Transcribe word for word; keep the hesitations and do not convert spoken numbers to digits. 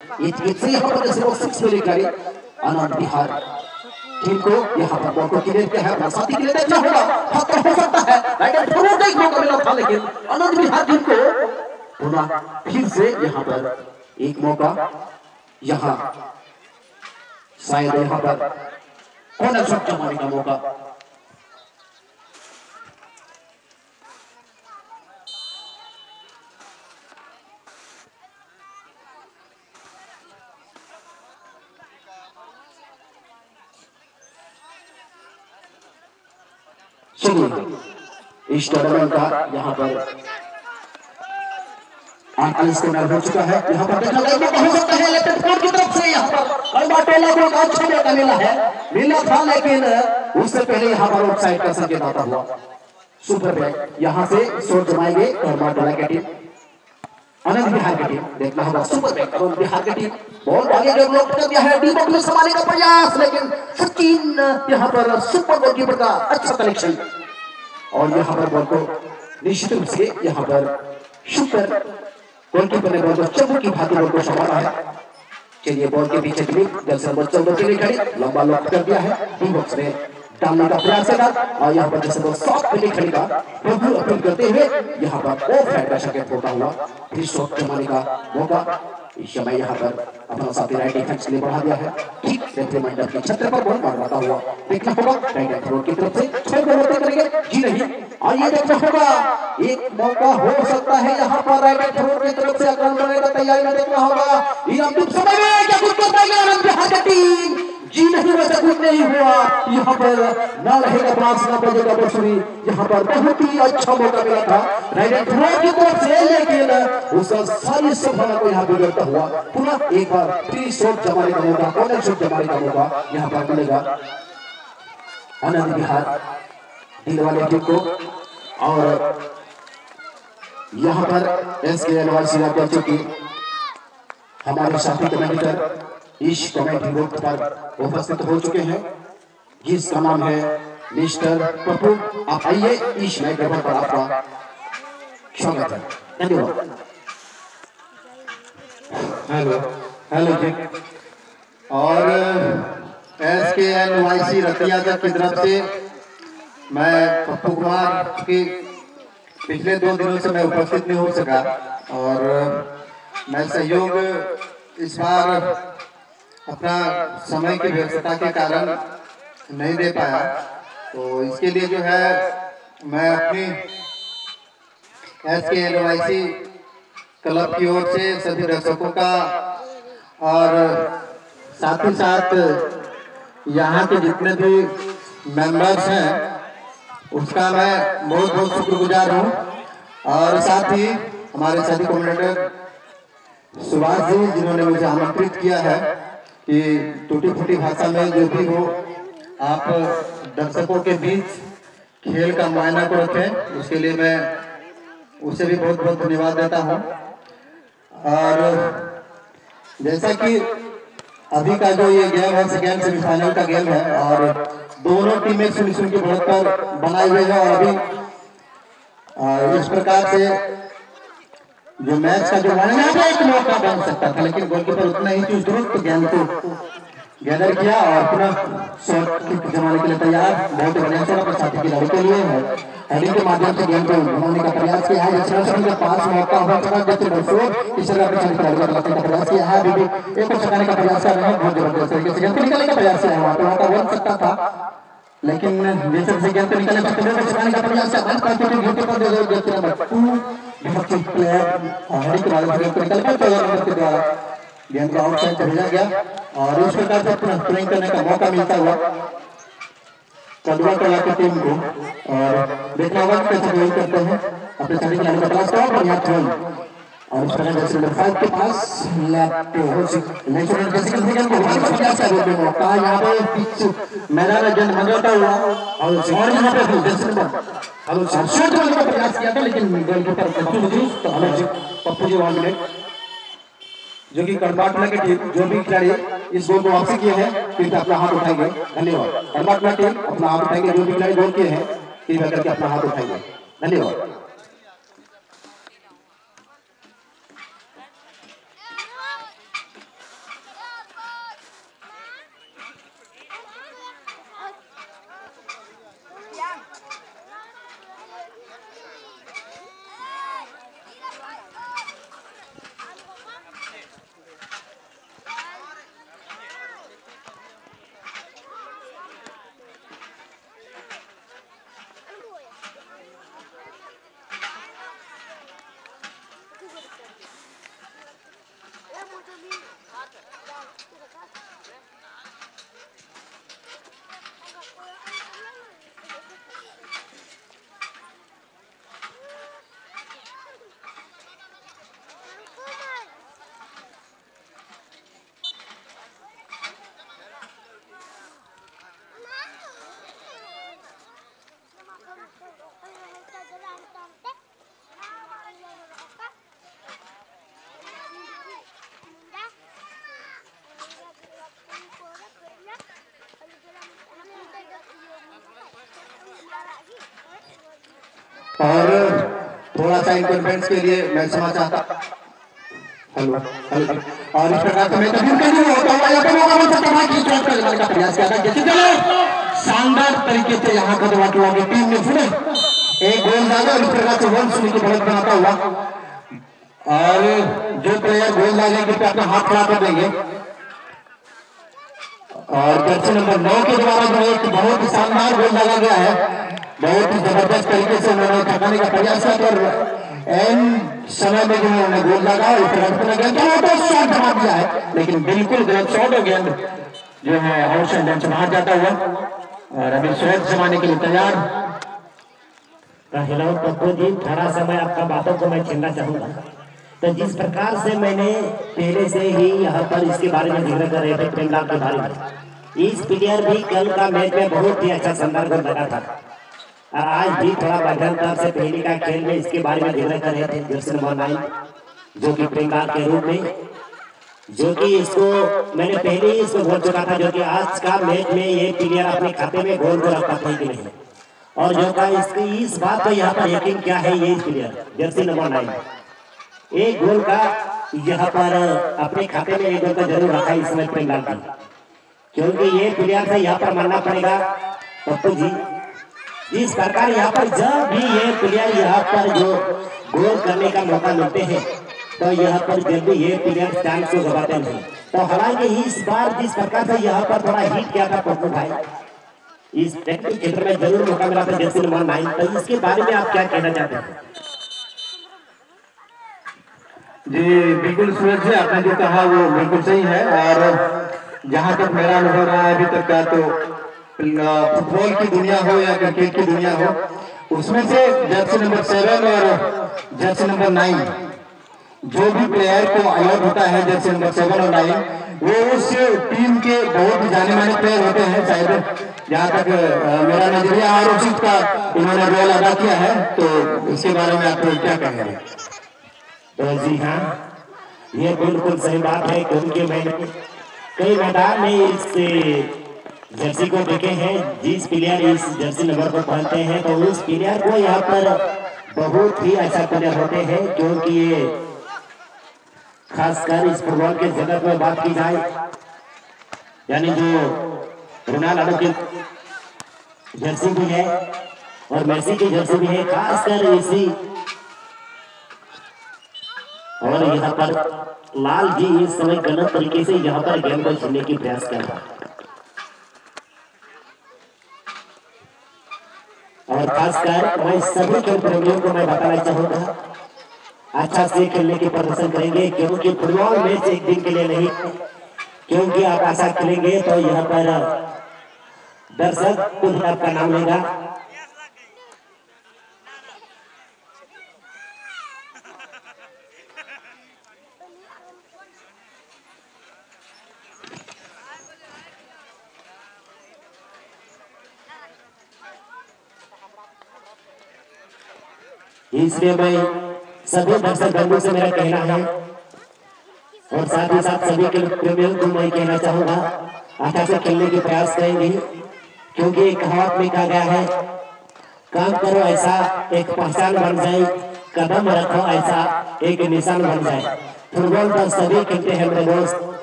It is six मिली करी अनंत Bihar team को यहाँ पर बॉल को क्लियर किया है अपना साथी के लिए देखना होगा हाथ हो सकता है राइट थ्रू नहीं होगा मिला था लेकिन अनंत बिहार टीम को पुनः फिर से यहाँ पर एक मौका यहाँ शायद यहाँ पर कौन शॉट मारने का मौका इस टूर्नामेंट का यहाँ पर आठ स्कोर हो चुका है यहाँ पर देखा जाएगा हो सकता है लेफ्ट फुट की तरफ से यहाँ पर कड़वा टोला को काट छोड़ने का मिला है मिला था लेकिन उससे पहले यहाँ पर ऑफसाइड का संकेत आता हुआ सुपर बैक यहाँ से शॉट जमाएंगे कड़वा टोला की टीम अनंत बिहार की टीम देखना होगा सुपर बैक अनंत बिहार की टीम बॉल आगे डेवलप कर दिया है डी बॉक्स में संभालने का प्रयास लेकिन सचिन यहाँ पर सुपर गोलकीपर का अच्छा कलेक्शन और यहाँ पर बॉल को निश्चित रूप से यहाँ पर सुपर गोलकीपर ने बॉल को चबू की भांति बॉल को संभाला है। चलिए बॉल के पीछे दरअसल बॉल चबू के लिए खड़ी लंबा लॉक कर दिया है डी बॉक्स में डालने का प्रयास है और यहाँ पर जैसे बॉल शॉट के लिए खड़ी का प्रभु अपील करते हुए यहाँ पर ऑफसाइड का संकेत होता हुआ फिर शॉट जमाने का मौका इस समय यहाँ पर अपना साथी राइट डिफेंस के लिए बढ़ा दिया है ठीक सेंटर मंडप के छत्र पर बॉल मारता हुआ देखना होगा राइट एक्सप्लोर की तरफ से छह गोल होते करेंगे जी नहीं आइए देखना होगा एक मौका हो सकता है यहाँ पर राइट एक्सप्लोर की तरफ से आक्रमण करने का तैयारी में देखना होगा इरामदीप समय में क्या कुछ कर पाएगा आनंद बिहार की टीम जी नहीं वैसा कुछ नहीं हुआ यहाँ पर ना रहेगा पास ना पड़ेगा बसुरी यहाँ पर बहुत ही अच्छा मौका मिला था राइट थ्रो की तरफ से लेकिन उसका सारी सफलता को यहाँ पर गिरता हुआ पुनः एक बार तीन शॉट जमाने का मौका कॉर्नर शॉट जमाने का मौका यहाँ पर मिलेगा आनंद बिहार टीम वाले टीम को और यहाँ पर एस के रात्या चक हमारे साथी कमेंटर इस कमेटी बोर्ड पर उपस्थित हो चुके हैं जिसका नाम है मिस्टर पप्पू। आप आइए इस नए खबर पर आपका स्वागत है। धन्यवाद। हेलो हेलो जी और S K N Y C Ratia Chak की तरफ से मैं पप्पू कुमार की पिछले दो दिनों से मैं उपस्थित नहीं हो सका और मैं सहयोग इस बार अपना समय की व्यस्तता के कारण नहीं दे पाया तो इसके लिए जो है मैं अपनी एस के एल वाई सी क्लब की ओर से सभी दर्शकों का और साथ ही साथ यहाँ के जितने भी मेंबर्स हैं उसका मैं बहुत बहुत शुक्रगुजार हूँ और साथ ही हमारे सभी कॉमेंटेटर सुभाष जी जिन्होंने मुझे आमंत्रित किया है कि टूटी फूटी भाषा में जो भी हो आप दर्शकों के बीच खेल का मुआयना को रखें उसके लिए मैं उसे भी बहुत बहुत धन्यवाद देता हूं। और जैसा कि अभी का जो ये गेम है सेकेंड सेमीफाइनल का गेम है और दोनों टीमें शून्य शून्य के बढ़त पर बनाए हुए हैं और अभी इस प्रकार से जो मैच का जो एक मौका बन सकता था लेकिन गोलकीपर उतना ही चीज दुरुस्त गेंद को गैदर किया और पूरा शॉट किक जमाने के लिए तैयार बहुत ही बढ़िया शॉट पर साथी खिलाड़ी के लिए है हेडिंग के माध्यम से गेंद को घुमाने का प्रयास किया है शॉट के पास मौका हुआ था जैसे बरसोर इस तरह से खिलाड़ी का प्रयास किया है अभी एक को छकाने का प्रयास कर रहे हैं बहुत जबरदस्त तरीके से गेंद निकालने का प्रयास किया है वहां पर बन सकता था लेकिन जैसे से गेंद निकालने का प्रयास किया है विपक्षी प्लेयर हरी के बारे में निकल कर प्लेयर के द्वारा गेंद को आउटसाइड भेजा गया और इस प्रकार से अपना स्प्रिंग करने का मौका मिलता हुआ कदवा टोला की टीम को और देखना होगा कैसे गोल करते हैं अपने साथी खिलाड़ी का प्रयास और बढ़िया थ्रो और इस प्रकार से नंबर पाँच के पास लेफ्ट हो सकती नेचुरल बेसिकल सेकंड को बहुत बढ़िया सा रोक में मौका यहां पर पिच मैदान गेंद मंगाता हुआ और जोर यहां पे दर्शक हम शॉट करने का प्रयास किया था लेकिन गोल के ऊपर पप्पू जी तो हम पप्पू जी वन मिनट जो कि कर्नाटक के टीम जो भी खिलाड़ी इस गोल को वापसी किए हैं फिर अपना हाथ उठाएंगे। धन्यवाद। कर्नाटक टीम अपना हाथ उठाएंगे जो भी खिलाड़ी गोल किए हैं फिर बैठ करके अपना हाथ उठाएंगे। धन्यवाद। और थोड़ा सा इंटरफेरेंस के लिए मैं क्षमा चाहता हूं। और इस प्रकार से मैं तभी कहने होता हूं या तो हम सब समाज की तरफ से लड़ने का प्रयास किया था, जैसे चलो शानदार तरीके से यहां कदवा टोला की टीम ने सुने एक गोल दागा। इस प्रकार से गोल सुनने की बहुत बनाता हुआ और जो प्लेयर गोल दागे के पे अपना हाथ खड़ा कर देंगे और जर्सी नंबर नौ के द्वारा जो एक बहुत ही शानदार गोल दागा गया है, बहुत ही जबरदस्त तरीके से उन्होंने थकाने का प्रयास किया और एन समय में जो है उन्हें गोल लगा। इस रन पर गेंद तो शॉट मार दिया है लेकिन बिल्कुल गलत शॉट हो गेंद जो है आउट से डंच मार जाता हुआ और अभी शॉट जमाने के लिए तैयार राहिला पप्पू जी। थोड़ा समय आपका बातों को मैं छीनना चाहूंगा, तो जिस प्रकार से मैंने पहले से ही यहाँ पर इसके बारे में जिक्र कर रहे थे पेंडा के बारे में, इस प्लेयर भी कल का मैच में बहुत ही अच्छा संदर्भ बना था। आज भी थोड़ा बैठक तब से पहले का खेल में इसके बारे में जिक्र कर रहे थे जर्सी नंबर नाइन जो कि बंगाल के रूप में, जो कि इसको मैंने पहले ही इसको बोल चुका था जो कि आज का मैच में ये प्लेयर अपने खाते में गोल को रखता था कि नहीं। और जो का इसकी इस बात पर यहाँ पर यकीन क्या है ये प्लेयर जर्सी नंबर नाइन एक गोल का यहाँ पर अपने खाते में एक गोल का जरूर रखा है इस मैच बंगाल का, क्योंकि ये प्लेयर से यहाँ पर मानना पड़ेगा पप्पू जी इस प्रकार यहाँ पर जब भी ये प्लेयर यहाँ पर जो गोल करने का मौका मिलते हैं तो यहाँ पर जल्दी ये प्लेयर चांस को गवाते हैं। तो हालांकि इस बार जिस प्रकार से यहाँ पर थोड़ा हिट किया था पप्पू भाई इस टेक्निक क्षेत्र में जरूर मौका मिला था जैसे नंबर नाइन, तो इसके बारे में आप क्या कहना चाहते हैं? जी बिल्कुल सूरज जी आपने जो कहा वो बिल्कुल सही है और जहाँ तक मेरा अनुभव रहा है अभी तक का तो फुटबॉल की दुनिया हो या क्रिकेट की दुनिया हो उसमें से जर्सी नंबर सेवन और जर्सी नंबर नाइन जो भी प्लेयर को अलॉट होता है जर्सी नंबर सेवन और नाइन वो उस टीम के बहुत जाने माने प्लेयर होते हैं शायद जहाँ तक मेरा नजरिया और उसी का उन्होंने रोल अदा किया है, तो उसके बारे में आप लोग क्या कहेंगे? तो जी हाँ ये बिल्कुल सही बात है क्योंकि मैंने कई मैदान में इससे जर्सी को देखे हैं जिस प्लेयर इस जर्सी नंबर पर पहनते हैं तो उस प्लेयर को यहाँ पर बहुत ही अच्छा प्लेयर होते हैं, क्योंकि ये खासकर इस फुटबॉल के जगत में बात की जाए यानी जो रोनाल्डो की जर्सी भी है और मेसी की जर्सी भी है खासकर इसी, और यहाँ पर लाल जी इस समय गलत तरीके से यहाँ पर गेंद को छूने की प्रयास कर रहा है और खासकर मैं सभी खेल प्रेमियों को मैं बताना चाहूंगा अच्छा से खेलने की प्रदर्शन करेंगे क्योंकि फुटबॉल मैच एक दिन के लिए नहीं, क्योंकि आप आशा करेंगे तो यहाँ पर दर्शक खुद आपका नाम लेगा। इसलिए मैं सभी दर्शक बंधुओं से मेरा कहना है और साथ ही साथ सभी के प्रेमियों को मैं कहना चाहूंगा अच्छा से खेलने के प्रयास करेंगे क्योंकि एक कहावत में कहा गया है काम करो ऐसा एक पहचान बन जाए, कदम रखो ऐसा एक निशान बन जाए। फुटबॉल पर सभी खेलते हैं मेरे दोस्त,